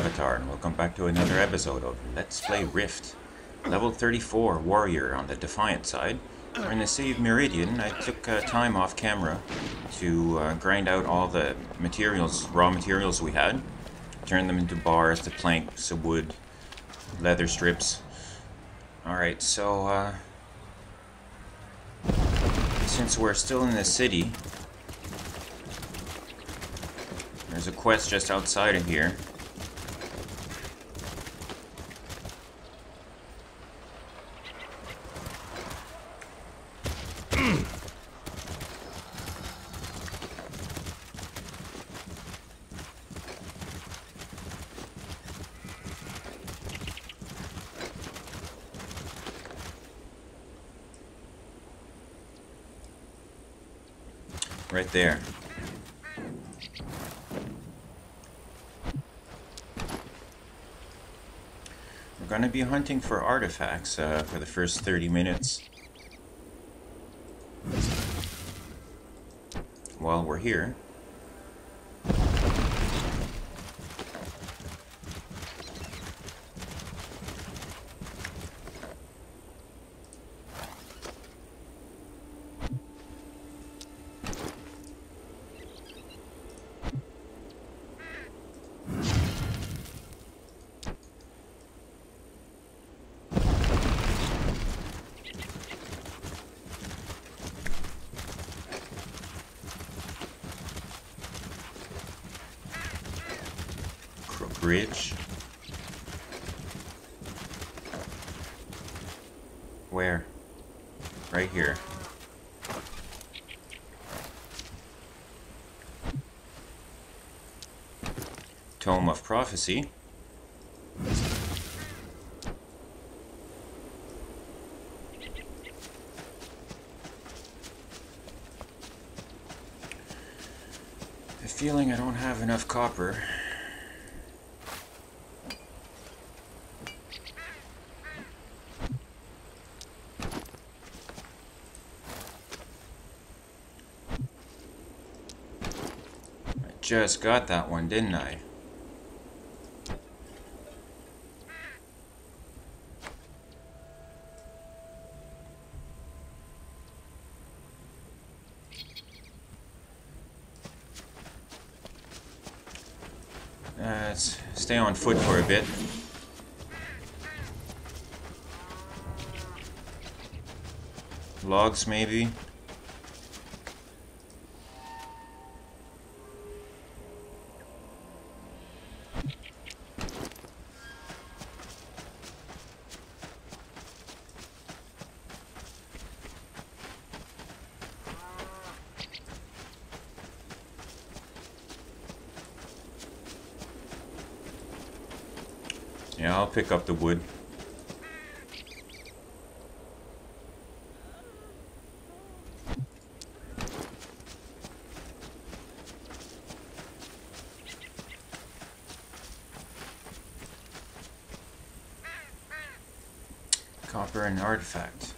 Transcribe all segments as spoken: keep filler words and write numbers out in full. Avatar, and welcome back to another episode of Let's Play Rift. Level thirty-four, Warrior on the Defiant side. We're in the city of Meridian. I took uh, time off camera to uh, grind out all the materials, raw materials we had. Turn them into bars, to planks, of wood, leather strips. Alright, so uh, since we're still in the city, there's a quest just outside of here. Right there. Going to be hunting for artifacts uh, for the first thirty minutes while we're here. Reach. Where? Right here. Tome of Prophecy. The feeling I don't have enough copper. Just got that one, didn't I? Uh, let's stay on foot for a bit. Logs, maybe? Yeah, I'll pick up the wood. Copper and artifact.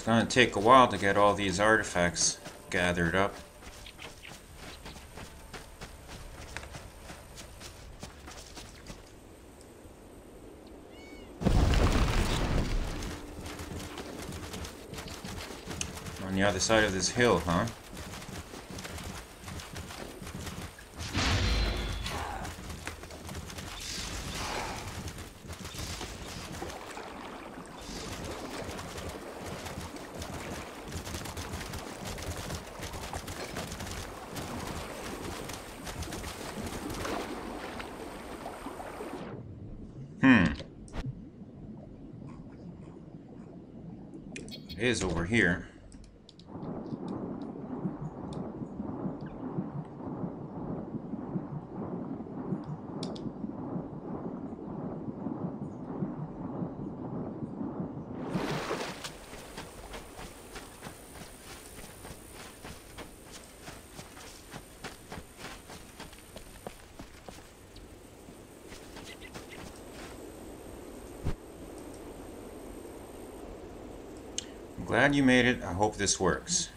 It's gonna take a while to get all these artifacts gathered up. On the other side of this hill, huh? It is over here. glad you made it. I hope this works.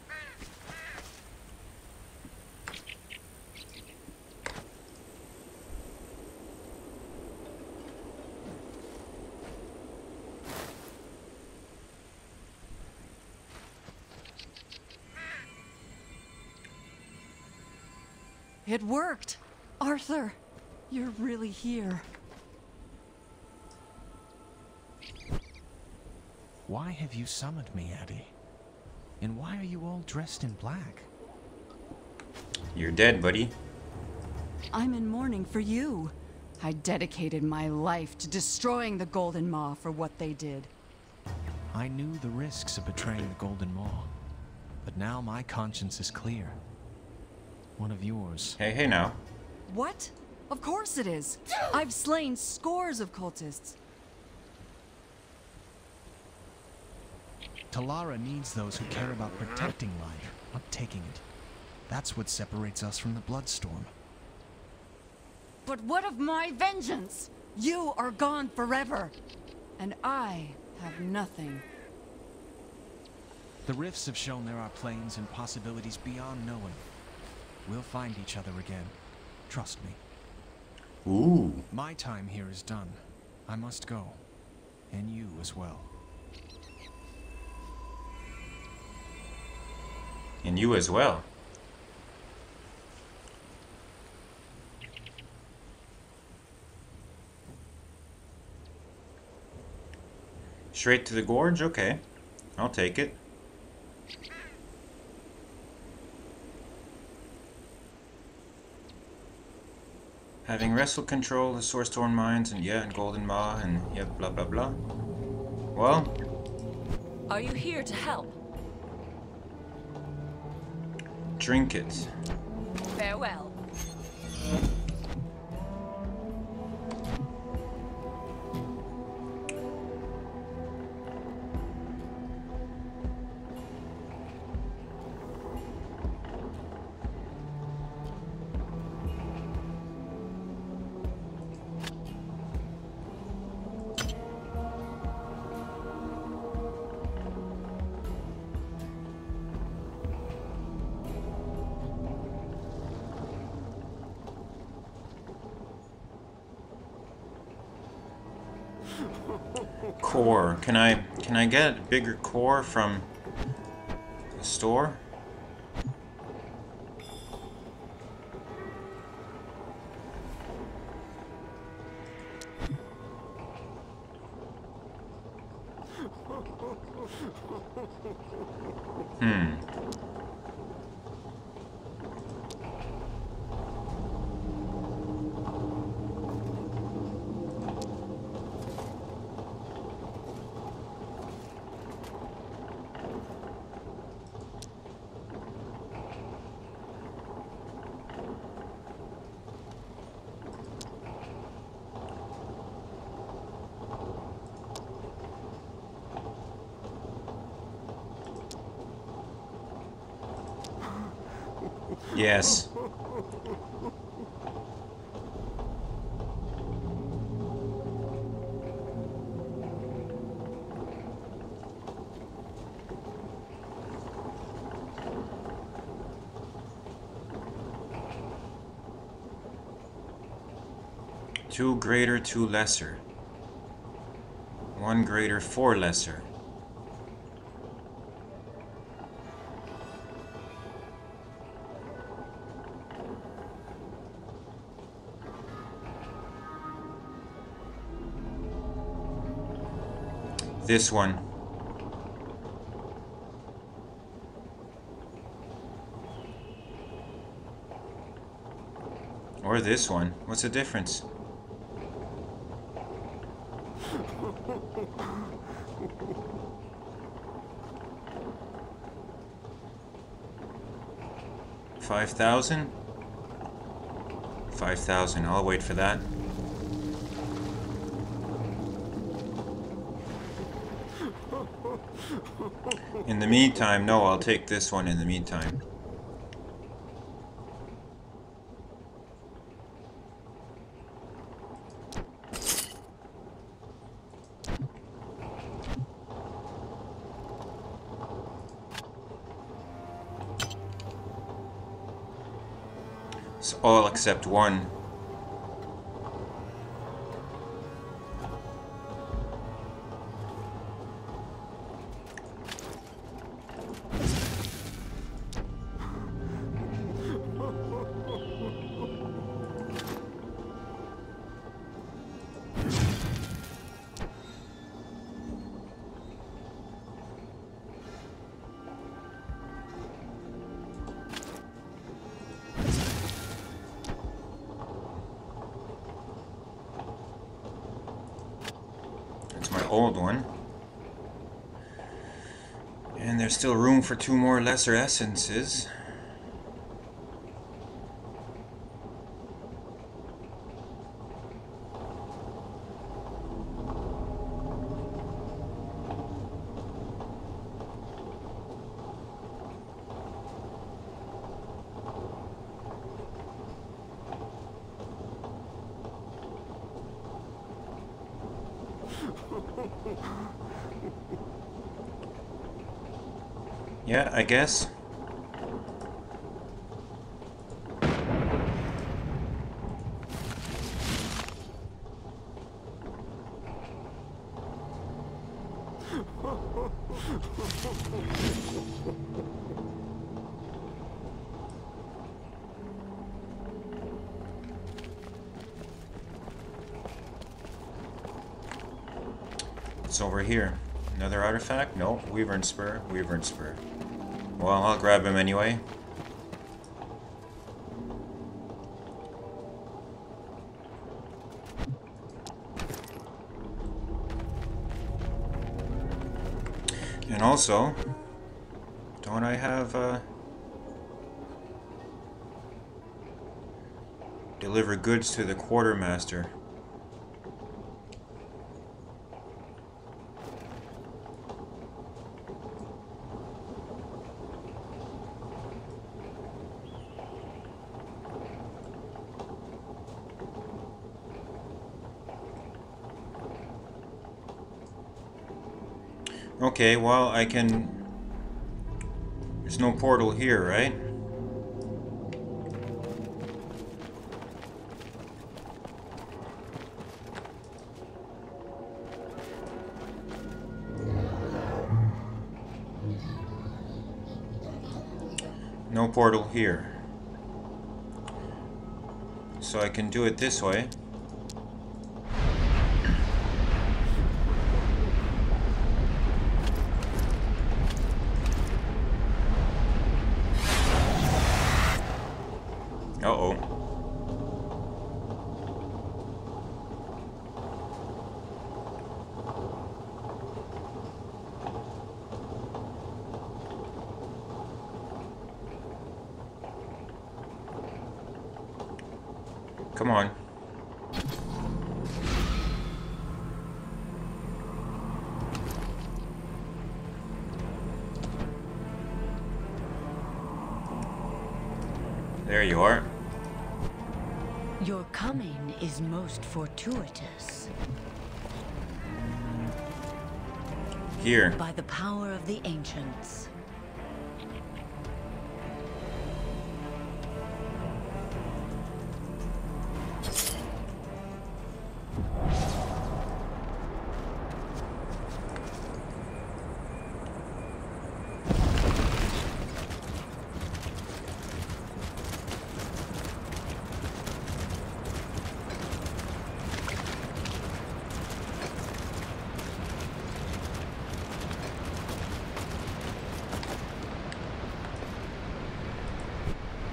It worked! Arthur, you're really here. Why have you summoned me, Addie? And why are you all dressed in black? You're dead, buddy. I'm in mourning for you. I dedicated my life to destroying the Golden Maw for what they did. I knew the risks of betraying the Golden Maw, but now my conscience is clear. One of yours. Hey, hey now. What? Of course it is. I've slain scores of cultists. Talara needs those who care about protecting life, not taking it. That's what separates us from the bloodstorm. But what of my vengeance? You are gone forever, and I have nothing. The rifts have shown there are planes and possibilities beyond knowing. We'll find each other again. Trust me. Ooh. My time here is done. I must go. And you as well. And you as well. Straight to the gorge? Okay. I'll take it. Having wrestle control, the source-torn mines, and yeah, and Golden Maw, and yeah, blah blah blah. Well. Are you here to help? Drink it. Farewell. Core. Can I can I get a bigger core from the store? Hmm. Yes. Two greater, two lesser. One greater, four lesser. This one. Or this one. What's the difference? Five thousand? Five thousand. I'll wait for that. In the meantime, no, I'll take this one in the meantime. It's all except one. Old one, and there's still room for two more lesser essences. Yeah, I guess. It's over here. Another artifact? Nope. Weaver and Spur. Weaver and Spur. Well, I'll grab him anyway. And also, don't I have uh, deliver goods to the quartermaster? Okay, well, I can... There's no portal here, right? No portal here. So I can do it this way. Come on. There you are. Your coming is most fortuitous. Here. By the power of the ancients.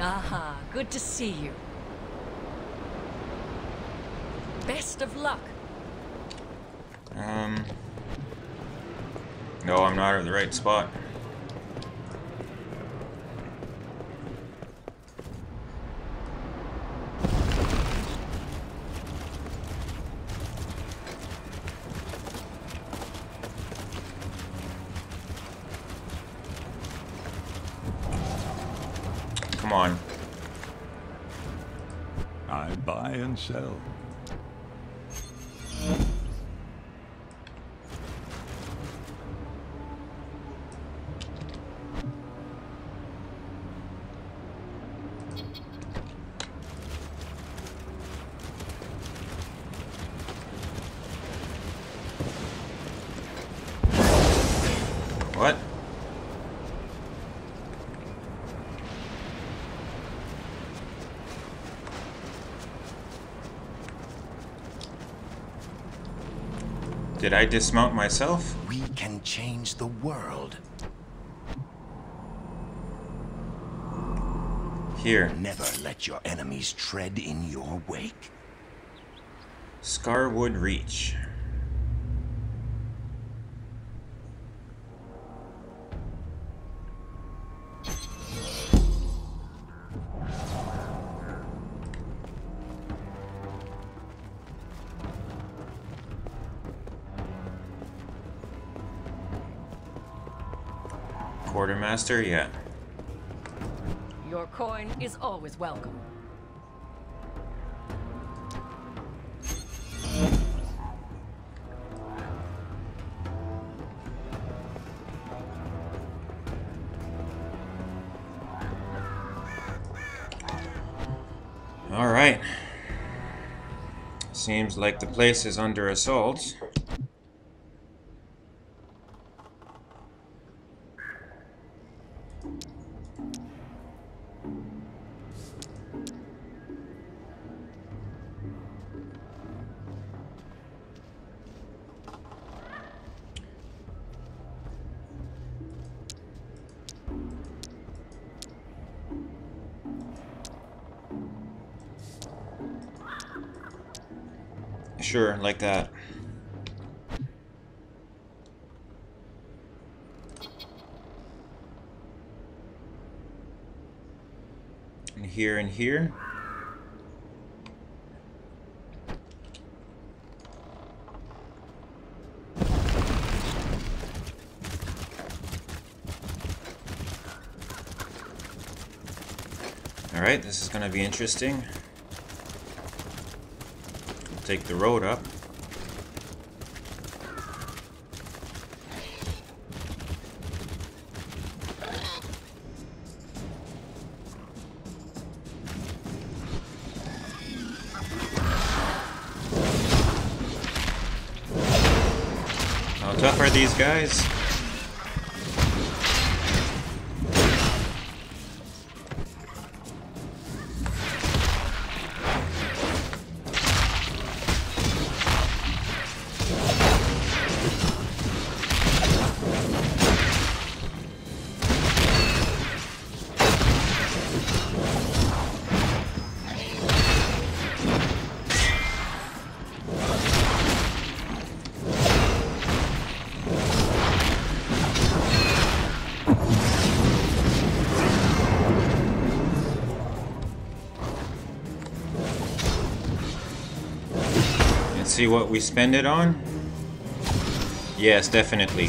Aha, good to see you. Best of luck. Um. No, I'm not at the right spot. Come on. I buy and sell. Did I dismount myself? We can change the world. Here. Never let your enemies tread in your wake. Scarwood Reach. Quartermaster, yeah. Your coin is always welcome. All right. Seems like the place is under assault. Sure, like that. And here and here. All right, this is going to be interesting. Take the road up. How tough are these guys? See what we spend it on? Yes, definitely.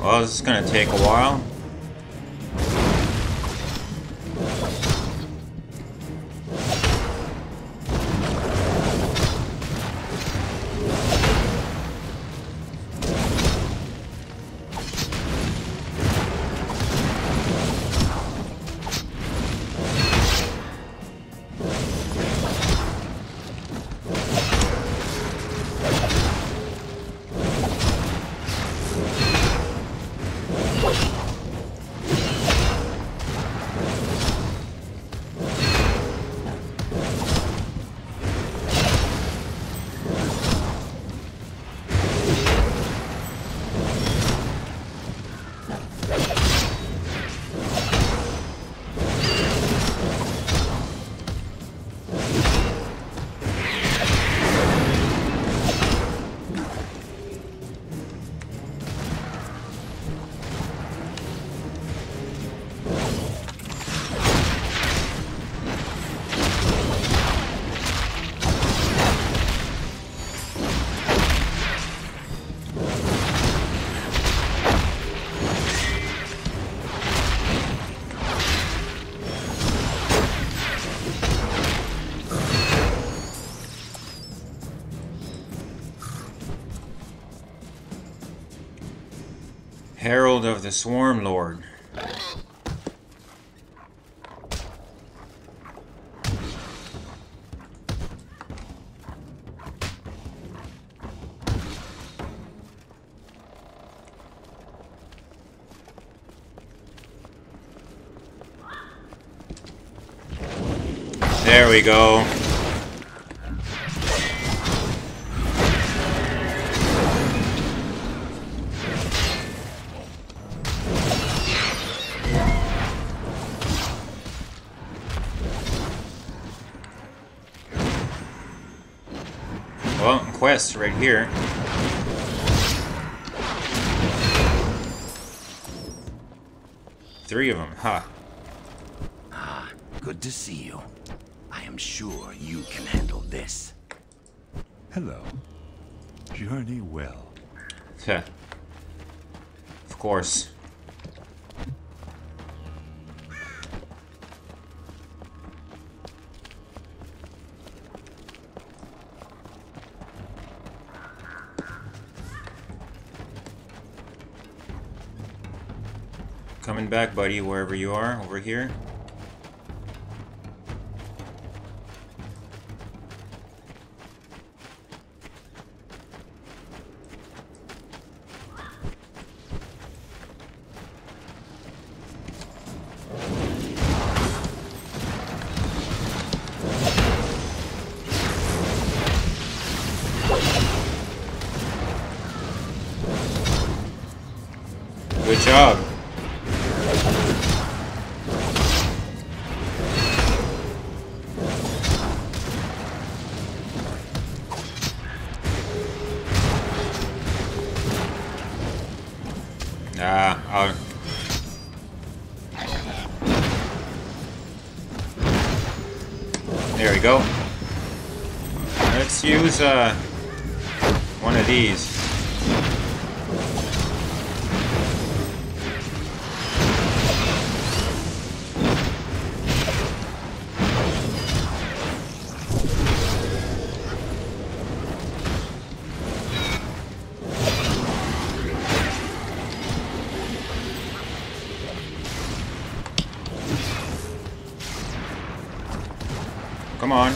Well, this is gonna take a while. Herald of the Swarm Lord. There we go. Well, quest right here. Three of them, huh? Ah, good to see you. I am sure you can handle this. Hello. Journey well. Of course. Coming back, buddy, wherever you are, over here. Good job. Ah, I'll... There we go. Let's use uh, one of these. Come on.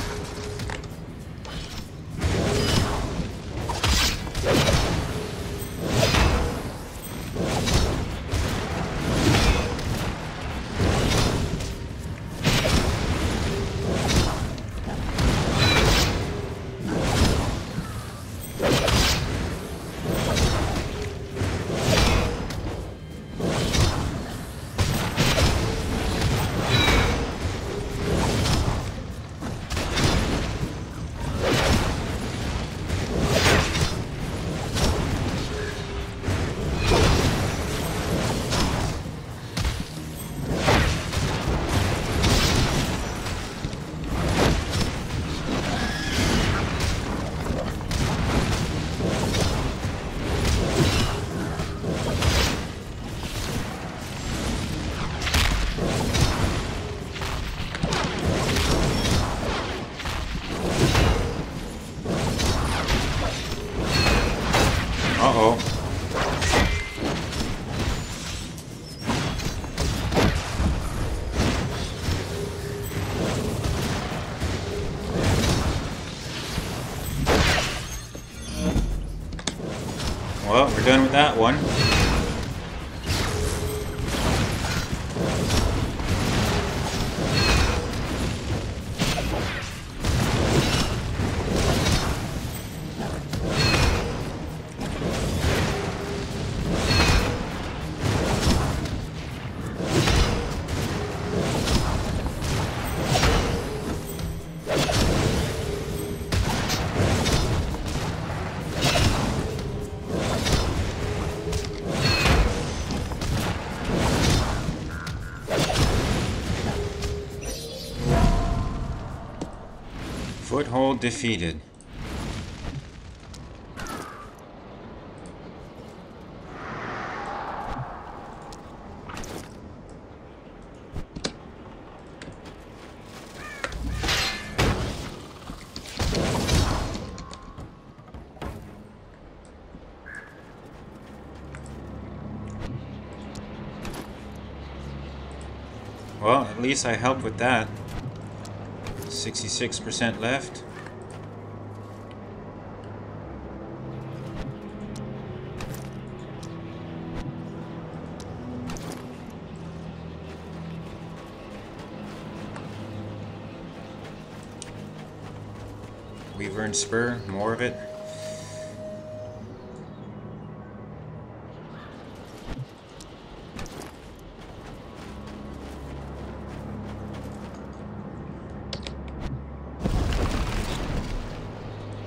Uh-oh. Well, we're done with that one. Foothold defeated. Well, at least I helped with that. sixty-six percent left. Weaver and Spur, more of it.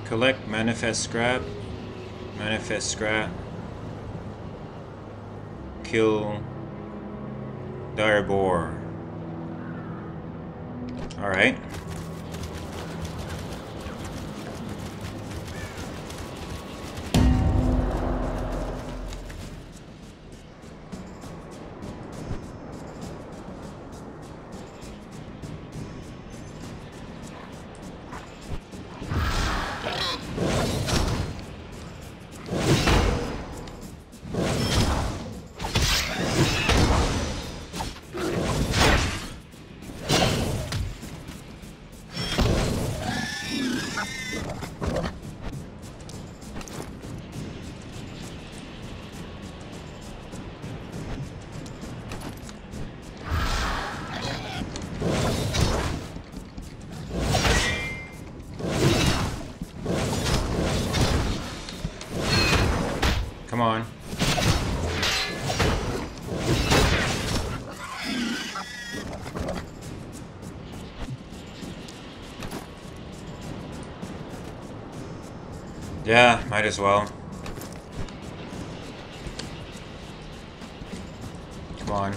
Collect, manifest scrap, manifest scrap, kill dire boar. Alright. On. Yeah, might as well. Come on.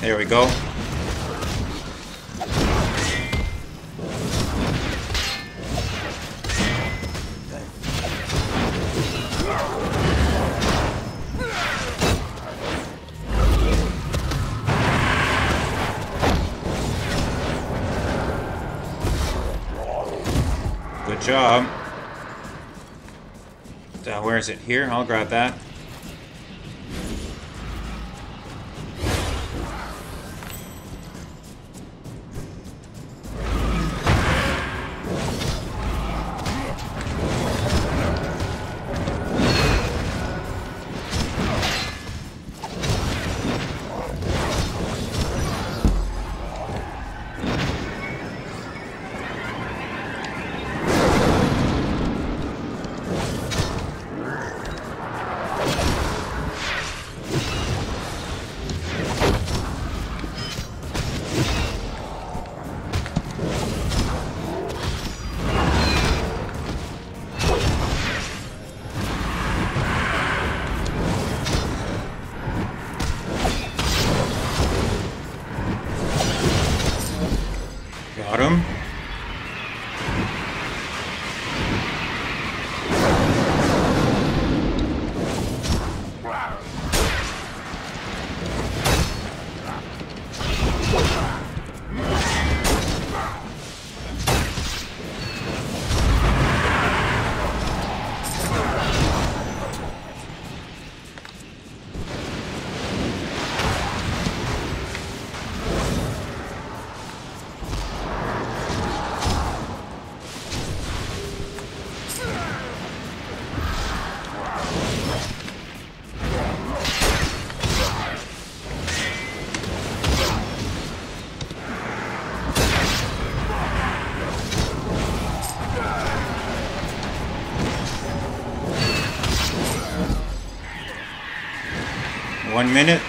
There we go. Good job. Now, where is it? Here, I'll grab that. one minute.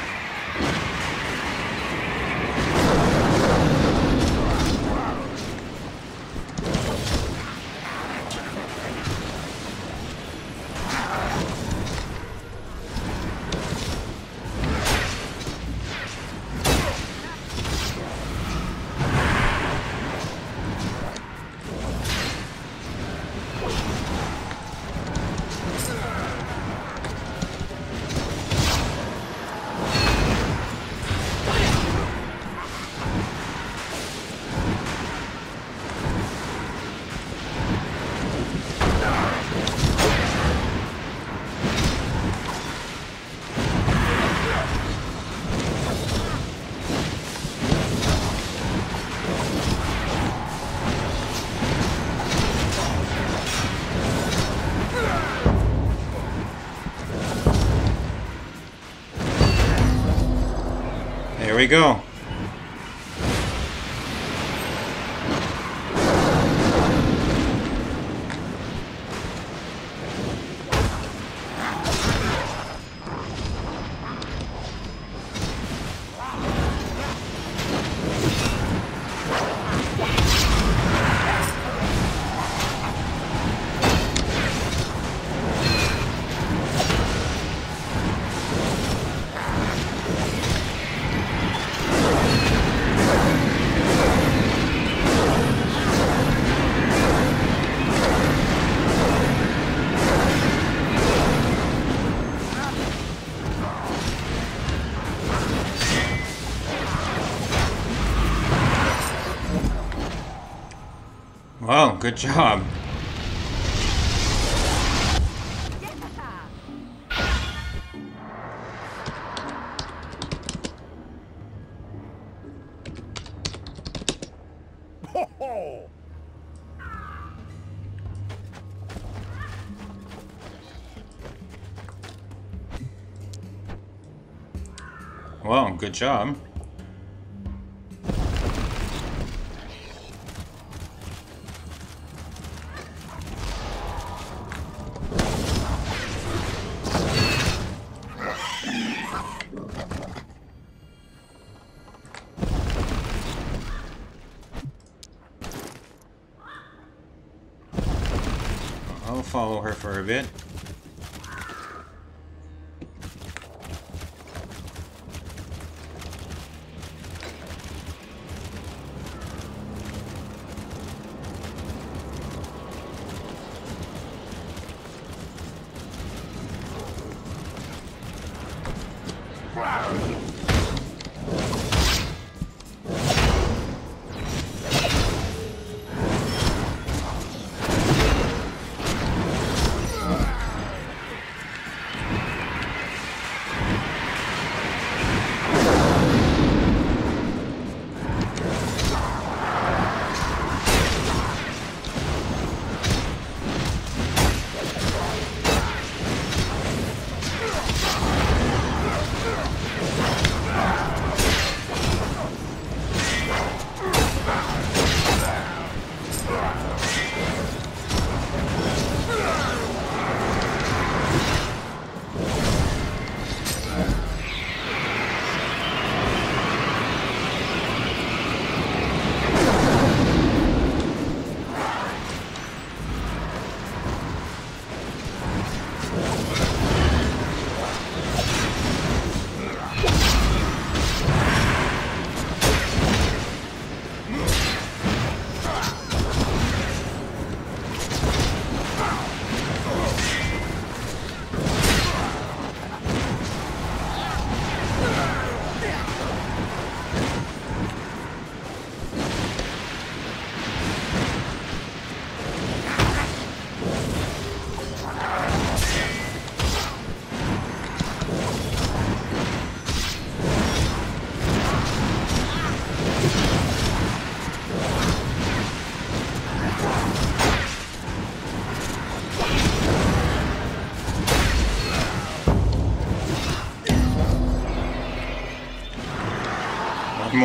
There we go. Wow, good job. Wow, good job. I'll follow her for a bit.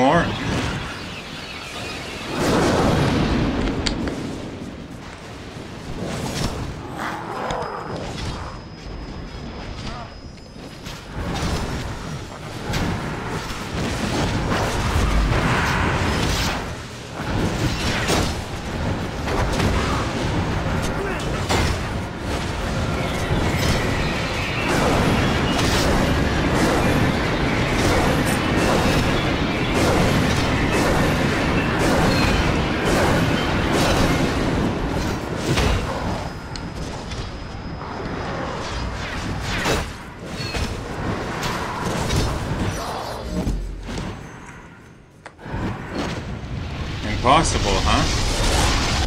More. impossible, huh?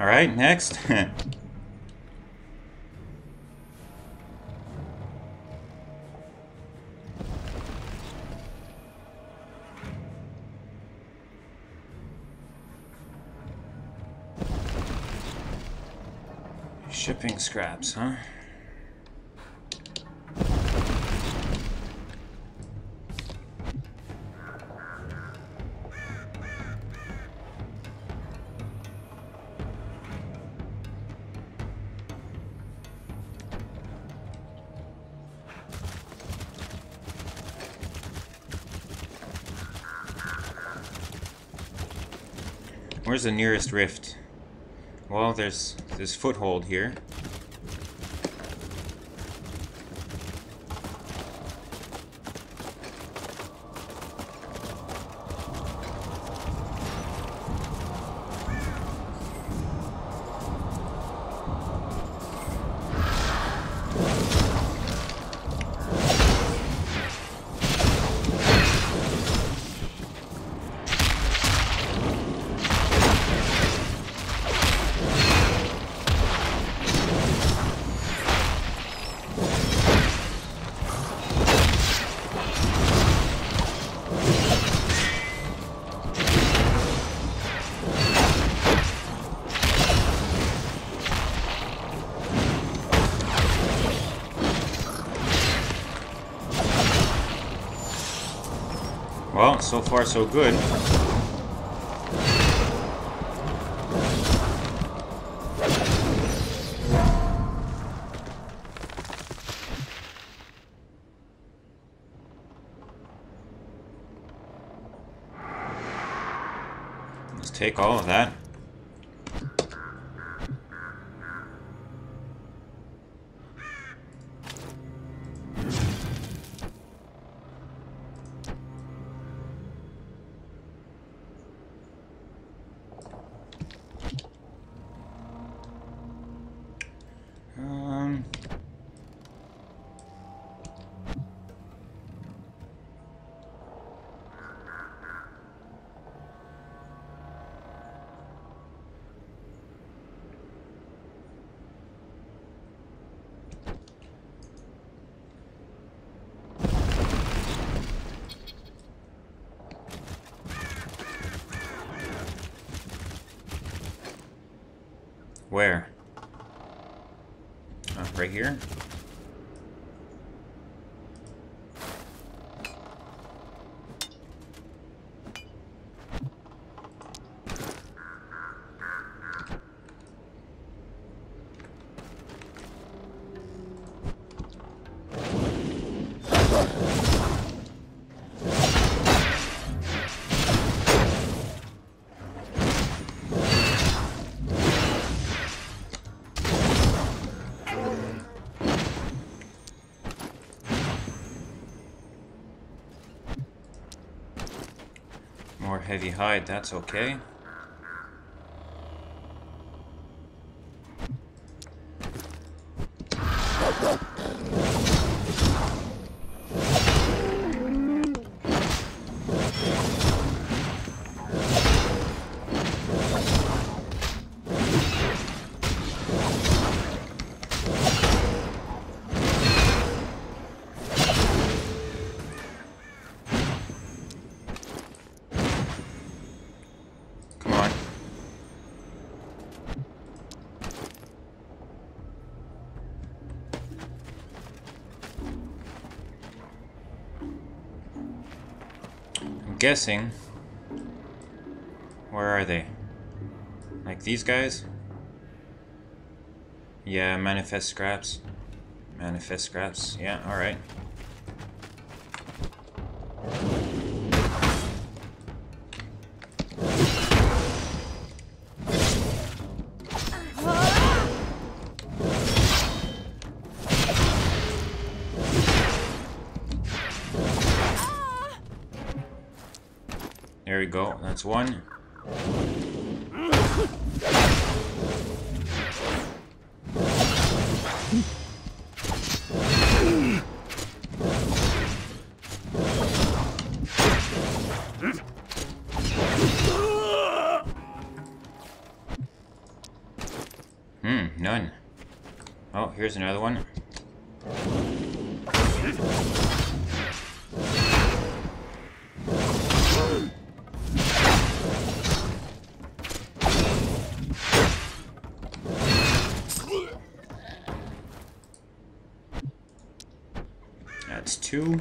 Alright, next. Shipping scraps, huh? Where's the nearest rift? Well, there's this foothold here. Well, so far so good. Let's take all of that. Where? Oh, right here? Heavy hide, that's okay. Guessing, where are they? Like these guys? Yeah, manifest scraps. Manifest scraps, yeah, alright. There we go, that's one. here's another one. That's two.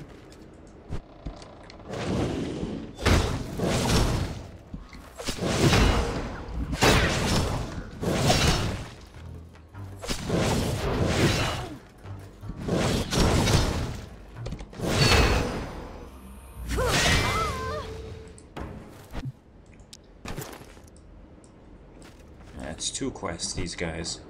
That's two quests, these guys.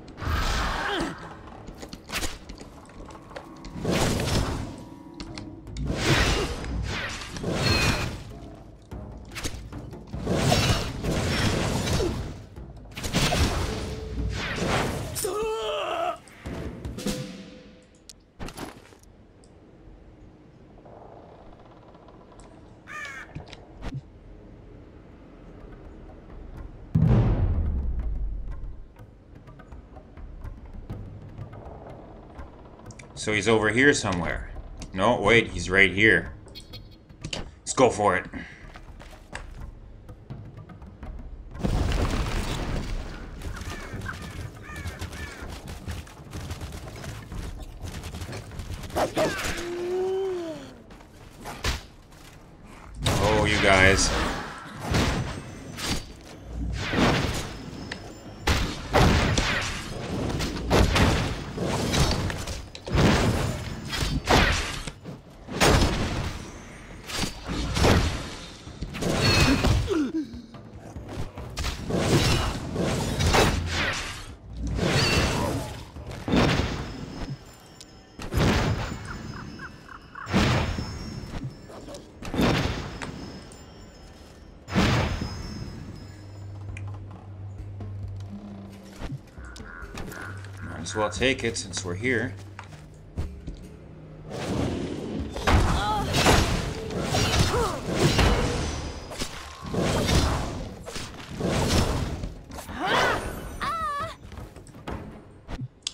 So he's over here somewhere. No, wait, he's right here. Let's go for it. Oh, you guys. So I'll take it since we're here.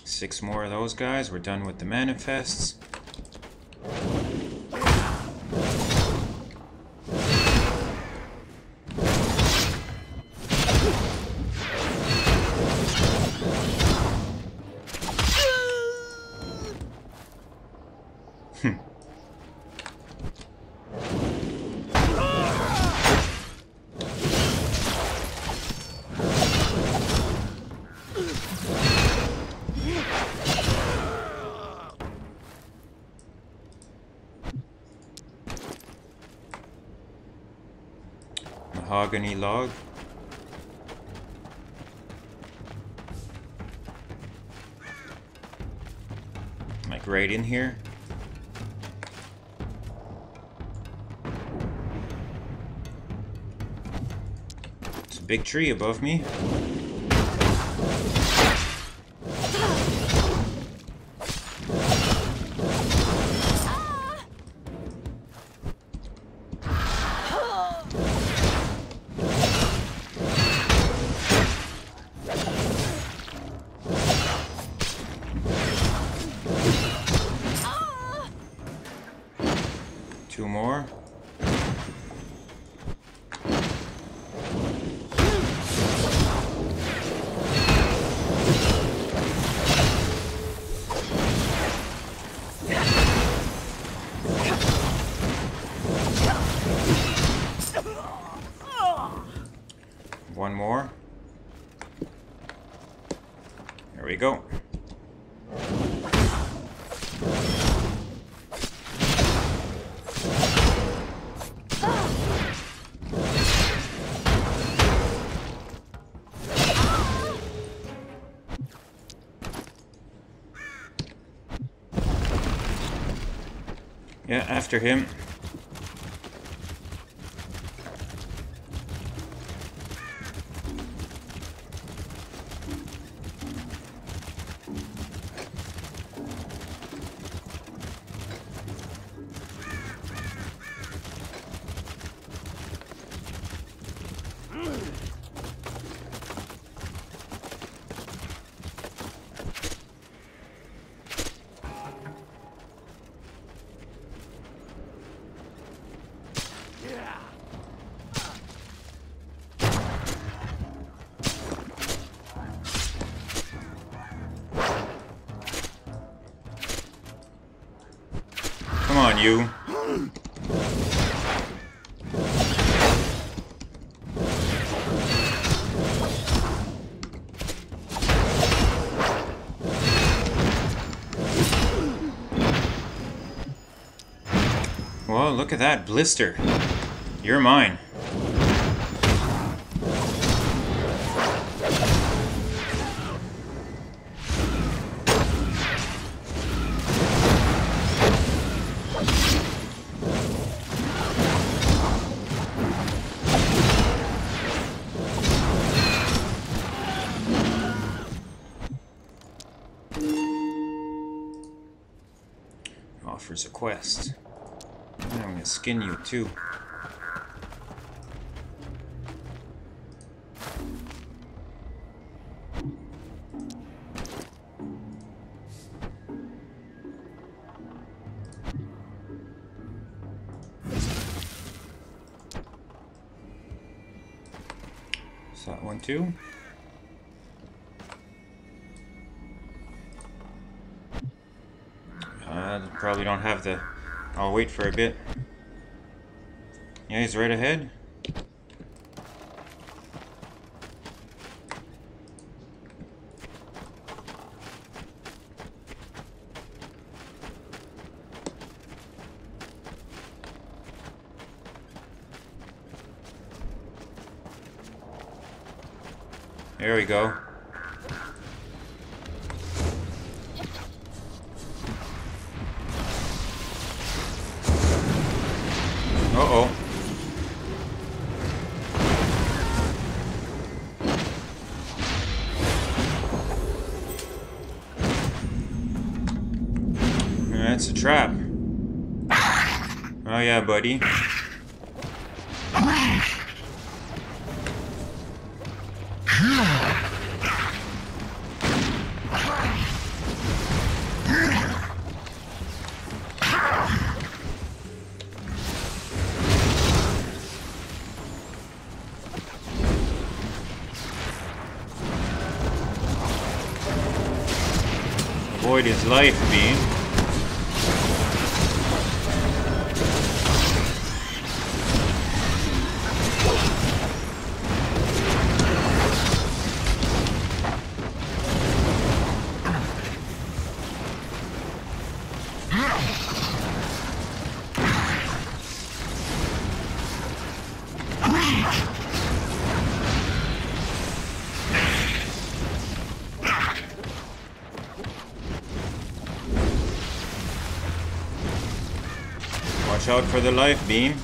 Six more of those guys. We're done with the manifests. Mahogany log. Like right in here. It's a big tree above me. Two more. One more. There we go. Yeah, after him. Come on, you. Whoa, look at that blister. You're mine. It offers a quest. I'm gonna skin you too. Is that one too? Uh, probably don't have the. I'll wait for a bit. Yeah, he's right ahead. There we go. Uh-oh. That's a trap. Oh yeah, buddy. Avoid his life beam. Watch out for the life beam.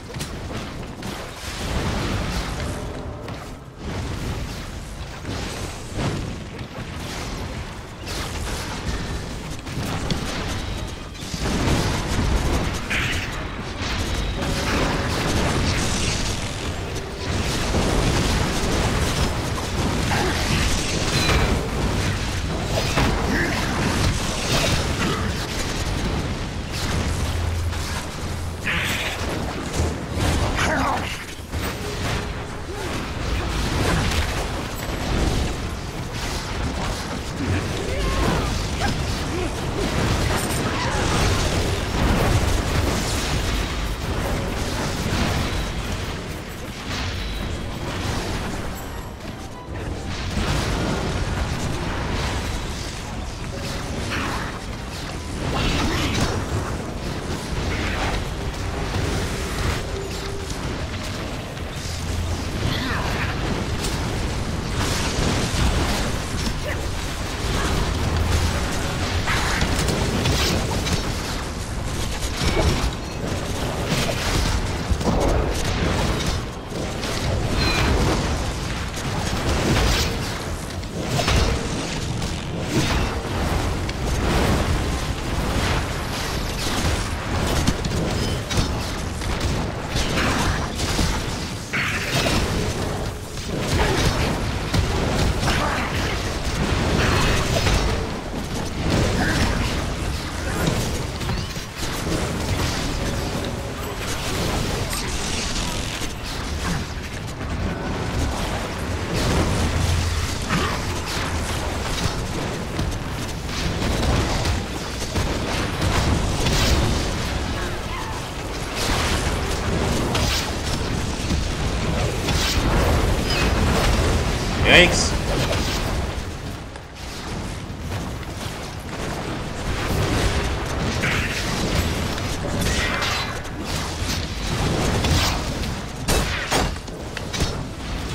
Thanks.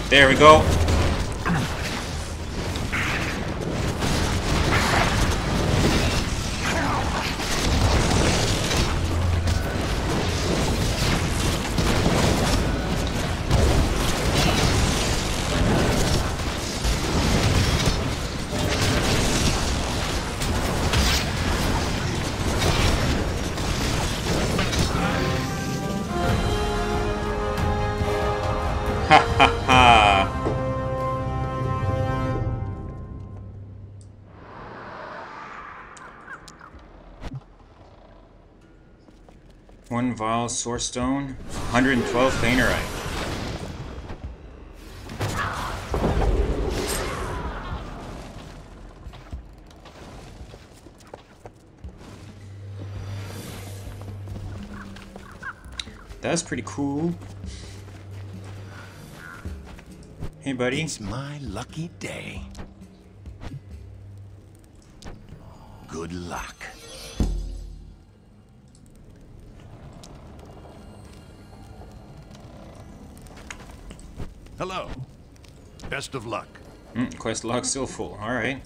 There we go. One vial source stone, one hundred twelve fainerite. That's pretty cool. Hey, buddy. It's my lucky day. Good luck. Hello. Best of luck. Mm, quest log still full. All right.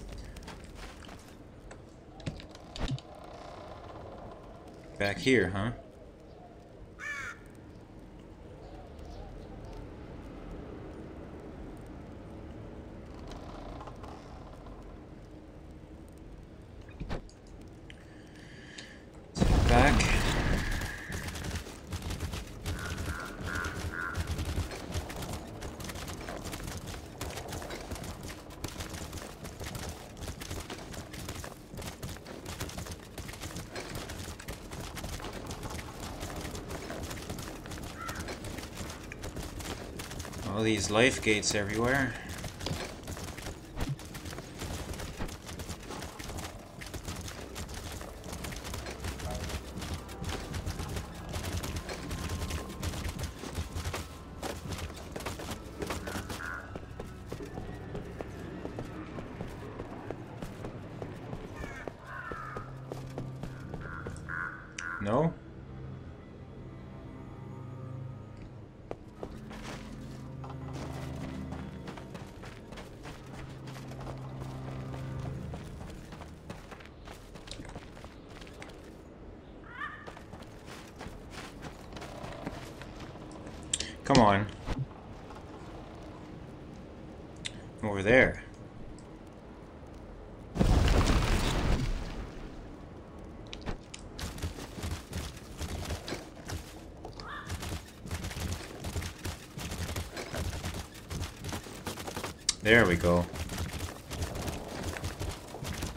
Back here, huh? All these life gates everywhere. No? Come on. Over there. There we go.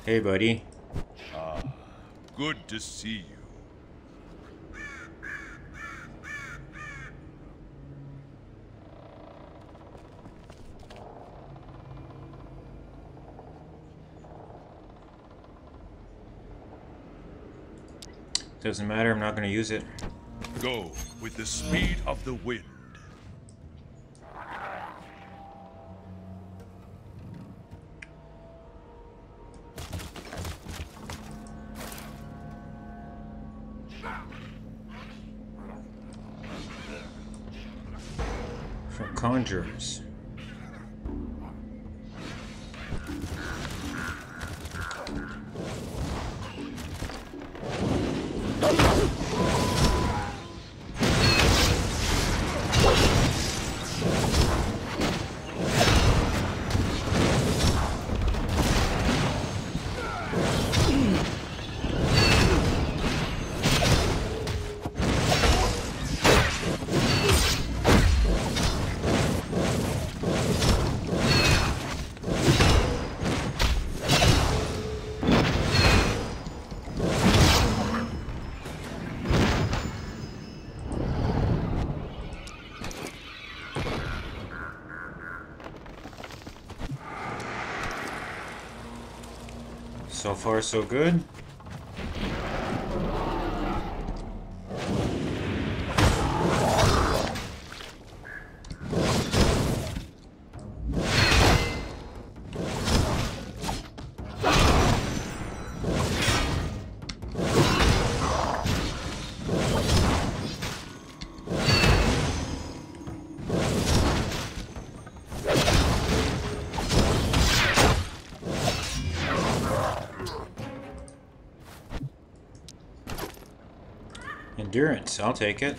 Hey, buddy. Ah, good to see you. Doesn't matter, I'm not going to use it. Go with the speed of the wind. From conjurers. So far, so good. endurance. I'll take it.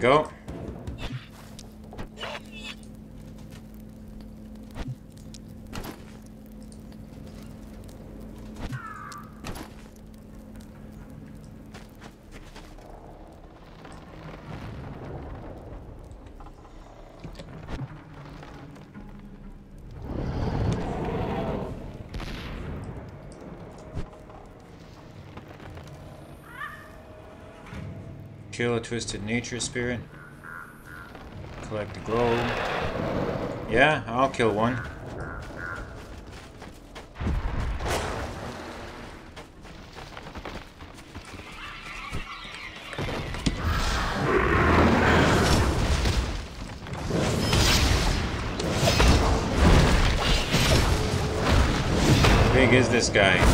Go. Kill a Twisted Nature Spirit. Collect the gold. Yeah, I'll kill one. How big is this guy?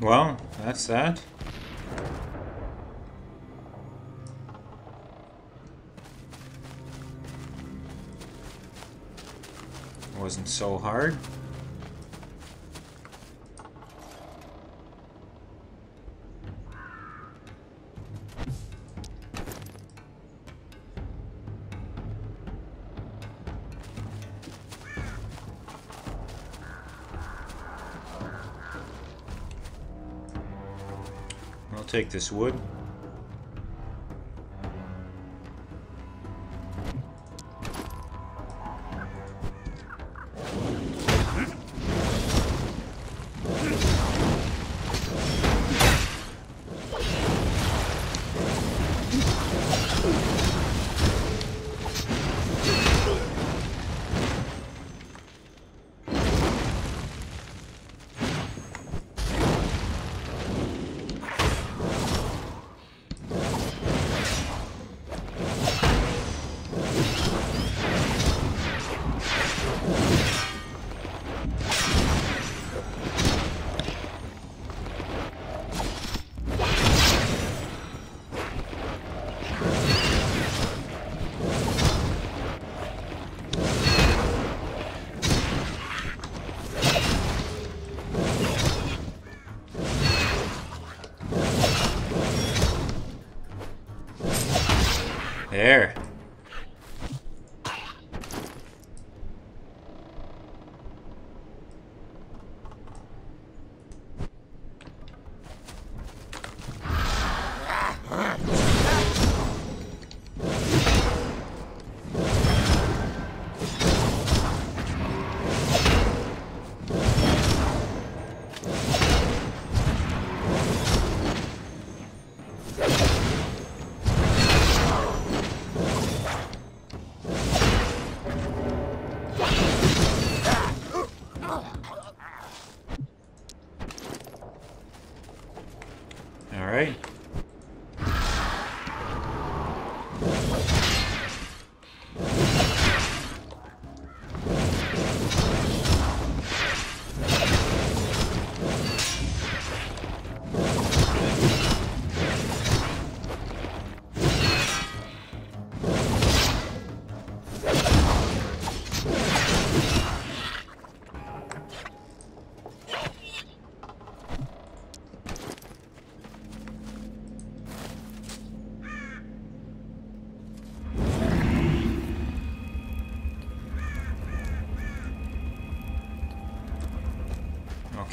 Well, that's that. Wasn't so hard. Take this wood. There.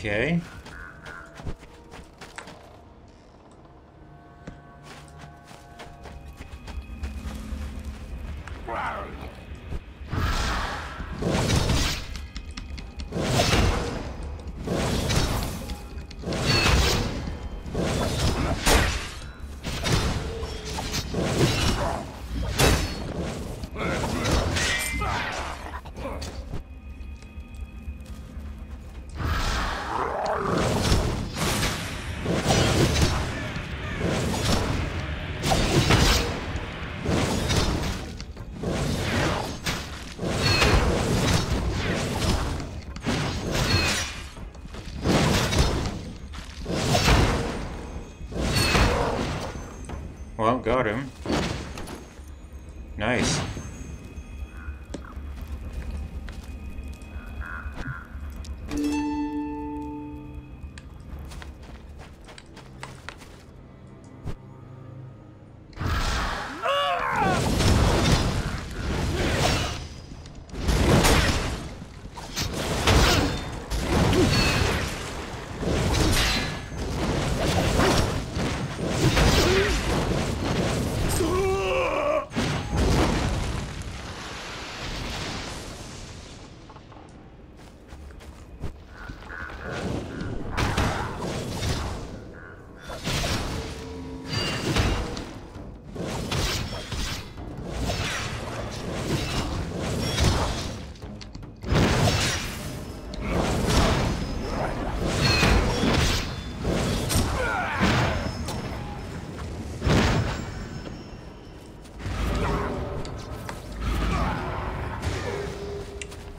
Okay. Well, got him. Nice.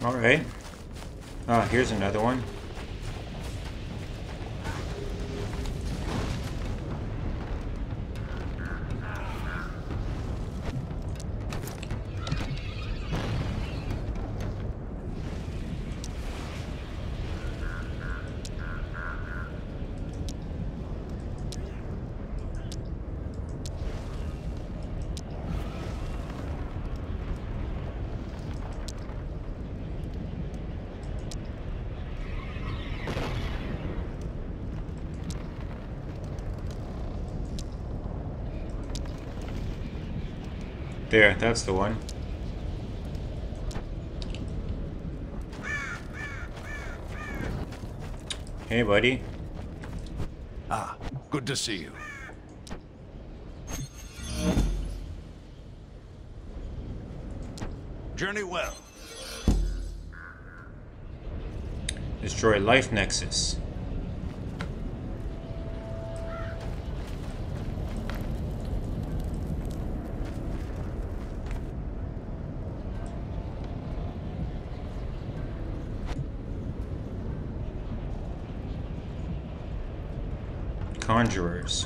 Alright. Ah, oh, here's another one. There, that's the one. Hey, buddy. Ah, good to see you. Journey well. Destroy life nexus. Conjurers.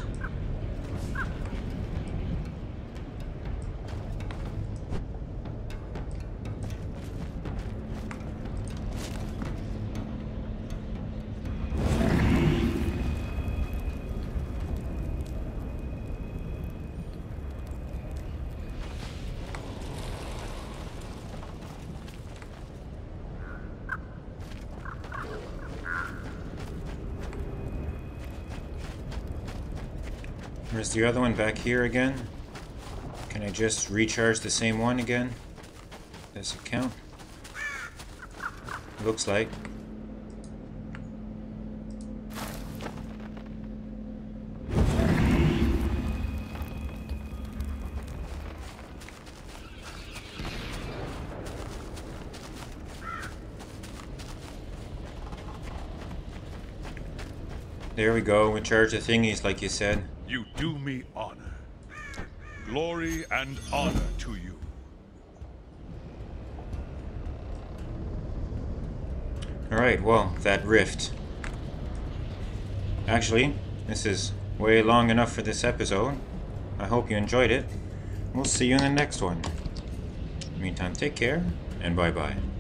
Where's the other one back here again? Can I just recharge the same one again? Does it count? Looks like. There we go, we charge the thingies like you said. You do me honor. Glory and honor to you. Alright, well, that rift. Actually, this is way long enough for this episode. I hope you enjoyed it. We'll see you in the next one. Meantime, take care, and bye-bye.